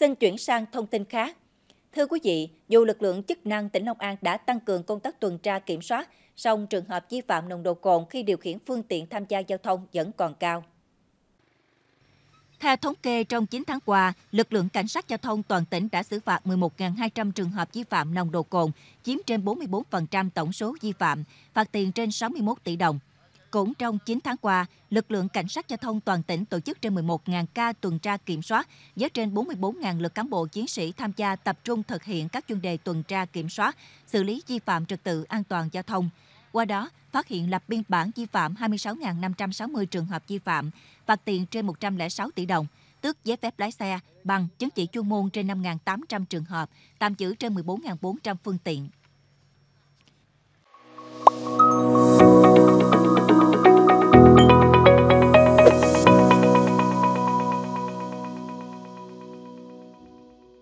Xin chuyển sang thông tin khác. Thưa quý vị, dù lực lượng chức năng tỉnh Long An đã tăng cường công tác tuần tra kiểm soát, song trường hợp vi phạm nồng độ cồn khi điều khiển phương tiện tham gia giao thông vẫn còn cao. Theo thống kê, trong 9 tháng qua, lực lượng cảnh sát giao thông toàn tỉnh đã xử phạt 11.200 trường hợp vi phạm nồng độ cồn, chiếm trên 44% tổng số vi phạm, phạt tiền trên 61 tỷ đồng. Cũng trong 9 tháng qua, lực lượng cảnh sát giao thông toàn tỉnh tổ chức trên 11.000 ca tuần tra kiểm soát, với trên 44.000 lượt cán bộ chiến sĩ tham gia tập trung thực hiện các chuyên đề tuần tra kiểm soát, xử lý vi phạm trật tự an toàn giao thông. Qua đó, phát hiện lập biên bản vi phạm 26.560 trường hợp vi phạm, phạt tiền trên 106 tỷ đồng, tước giấy phép lái xe, bằng, chứng chỉ chuyên môn trên 5.800 trường hợp, tạm giữ trên 14.400 phương tiện.